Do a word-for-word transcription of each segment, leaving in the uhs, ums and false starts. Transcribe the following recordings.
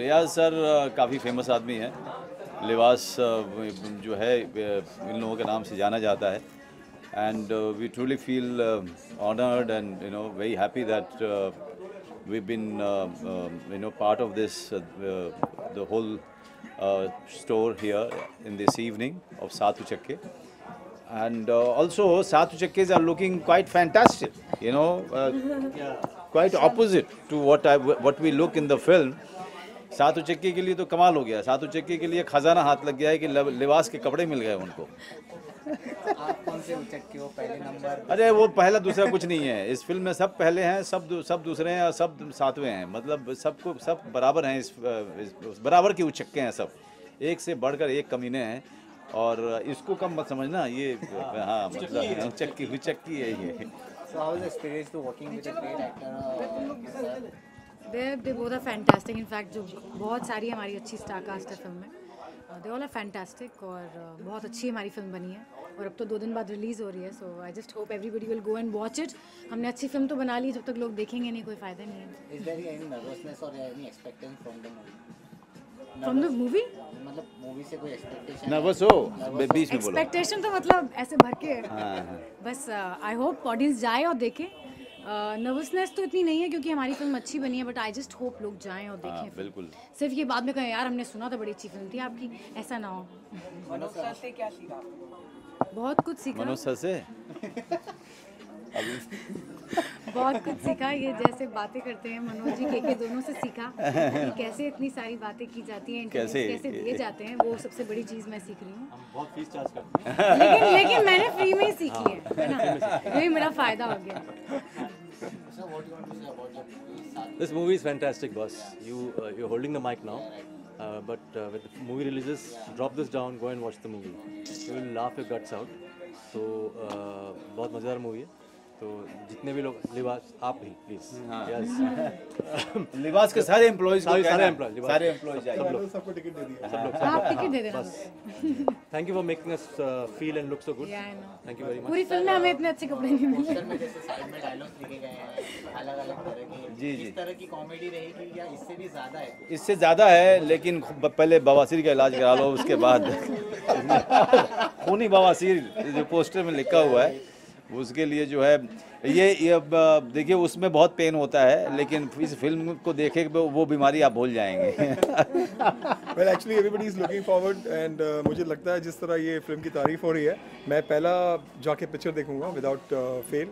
रियाज sir काफ़ी famous आदमी है, लिवास जो है इन लोगों के नाम से जाना जाता है। And uh, we truly feel uh, honored and you know very happy that uh, we've been uh, uh, you know part of this uh, uh, the whole uh, store here in this evening of Saat Uchakkey, and uh, also Saat Uchakkeys are looking quite fantastic, you know, uh, yeah. quite opposite to what I, what we look in the film. सात उचक्की के लिए तो कमाल हो गया, सात उचक्की के लिए खजाना हाथ लग गया है कि लिबास के कपड़े मिल गए उनको। आप कौन से उचक्की हो, पहले नंबर? अरे वो पहला दूसरा कुछ नहीं है, इस फिल्म में सब पहले हैं, सब सब दूसरे हैं और सब सातवें हैं, मतलब सबको सब बराबर हैं, इस, इस बराबर के उचक्के हैं सब, एक से बढ़कर एक कमीने हैं। और इसको कम मत समझना, ये हाँ मतलब उचक्की उचक्की है ये। So how was the experience to working with a great actor? They they both are fantastic. In fact, जो बहुत सारी हमारी अच्छी स्टार कास्ट है फिल्म में, they all are fantastic और बहुत अच्छी हमारी फिल्म बनी है और अब तो दो दिन बाद रिलीज़ हो रही है। So I just hope everybody will go and watch it. हमने अच्छी फिल्म तो बना ली, जब तक लोग देखेंगे नहीं कोई फ़ायदा नहीं है। Is there any nervousness or any expectation from the movie? From the movie? मतलब मूवी से कोई expectation? Nervous हो? बीच में बोलो। Expectation तो मतलब ऐसे भर के। बस I hope audience जाए और देखे। नर्वसनेस uh, तो इतनी नहीं है क्योंकि हमारी फिल्म अच्छी बनी है, बट आई जस्ट होप लोग जाएं और देखें। आ, बिल्कुल, सिर्फ ये बाद में कहें यार हमने सुना था बड़ी अच्छी फिल्म थी आपकी, ऐसा ना हो। मनोज सर से क्या सीखा? बहुत कुछ सीखा मनोज सर से। बहुत कुछ सीखा, ये जैसे बातें करते हैं मनोज जी के, के दोनों से सीखा कैसे इतनी सारी बातें की जाती हैं, कैसे कैसे दिए जाते हैं, वो सबसे बड़ी चीज़ मैं सीख रही हूँ। हम बहुत फीस चार्ज करते हैं लेकिन लेकिन मैंने फ्री में ही सीखी है ना, यही मेरा फ़ायदा हो गया। This movie is fantastic, boss. You uh, you're holding the mic now, uh, but uh, with the movie releases, drop this down, go and watch the movie. You will laugh your guts out. So, बहुत मज़ेदार movie है। तो जितने भी लोग लिबास, आप भी please. Yes. लिबास के सारे employees को सारे employees सारे employees सब लोग सबको टिकट दे दिया। सब लोग आप टिकट दे देना। Thank you for making us uh, feel and look so good. Yeah, I know. Thank you very much. पूरी फिल्म में हमें इतने अच्छे कपड़े नहीं मिले। में जैसे साइड में डायलॉग्स लिखे गए हैं, अलग-अलग तरह के। इस तरह की कॉमेडी रहेगी या इससे भी ज़्यादा है? इससे ज़्यादा है, लेकिन पहले बवासीर का इलाज करा लो, उसके बाद खूनी बवासीर जो पोस्टर में लिखा हुआ है उसके लिए जो है ये, ये देखिए उसमें बहुत पेन होता है, लेकिन इस फिल्म को देखे वो बीमारी आप भूल जाएंगे। well, actually, everybody is looking forward and, uh, मुझे लगता है जिस तरह ये फिल्म की तारीफ हो रही है, मैं पहला जाके पिक्चर देखूंगा विदाउट फेल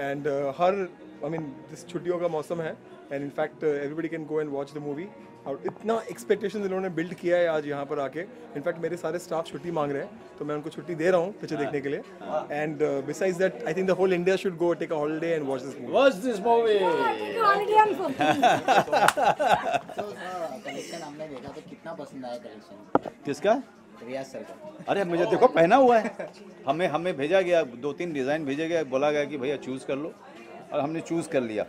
एंड हर आई मीन दिस छुट्टियों का मौसम है and in fact everybody can go and watch the movie. और इतना एक्सपेक्टेशन इन्होंने बिल्ड किया है आज यहाँ पर आके, इनफैक्ट मेरे सारे स्टाफ छुट्टी मांग रहे हैं तो मैं उनको छुट्टी दे रहा हूँ पिक्चर देखने के लिए। And besides that I think the whole India should go take a holiday and watch this watch this movie. Collection हमने देखा तो कितना पसंद आया कलेक्शन? किसका? रियाज सर का। अरे मुझे देखो पहना हुआ है, हमें हमें भेजा गया, दो तीन डिज़ाइन भेजे गए, बोला गया कि भैया चूज़ कर लो और हमने चूज़ कर लिया।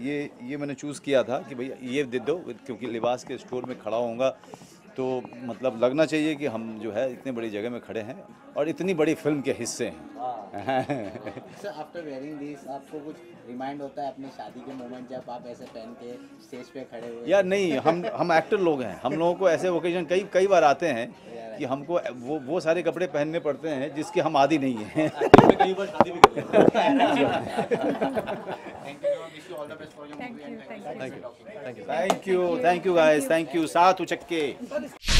ये ये मैंने चूज़ किया था कि भैया ये दे दो, क्योंकि लिबास के स्टोर में खड़ा होऊंगा तो मतलब लगना चाहिए कि हम जो है इतने बड़ी जगह में खड़े हैं और इतनी बड़ी फिल्म के हिस्से हैं। सर आफ्टर वेयरिंग दिस आपको कुछ रिमाइंड होता है अपनी शादी के मोमेंट जब आप ऐसे पहन के स्टेज पे खड़े हुए? यार नहीं, हम हम एक्टर लोग हैं, हम लोगों को ऐसे ओकेजन कई कई बार आते हैं कि हमको वो वो सारे कपड़े पहनने पड़ते हैं जिसके हम आदी नहीं हैं। कई बार शादी भी करते हैं। Thank you, thank you, thank you, guys. Thank you, Saat Uchakkey.